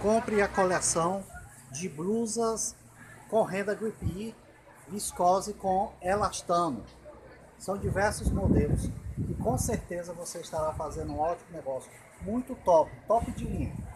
Compre a coleção de blusas com renda grippy, viscose com elastano. São diversos modelos e com certeza você estará fazendo um ótimo negócio. Muito top, top de linha.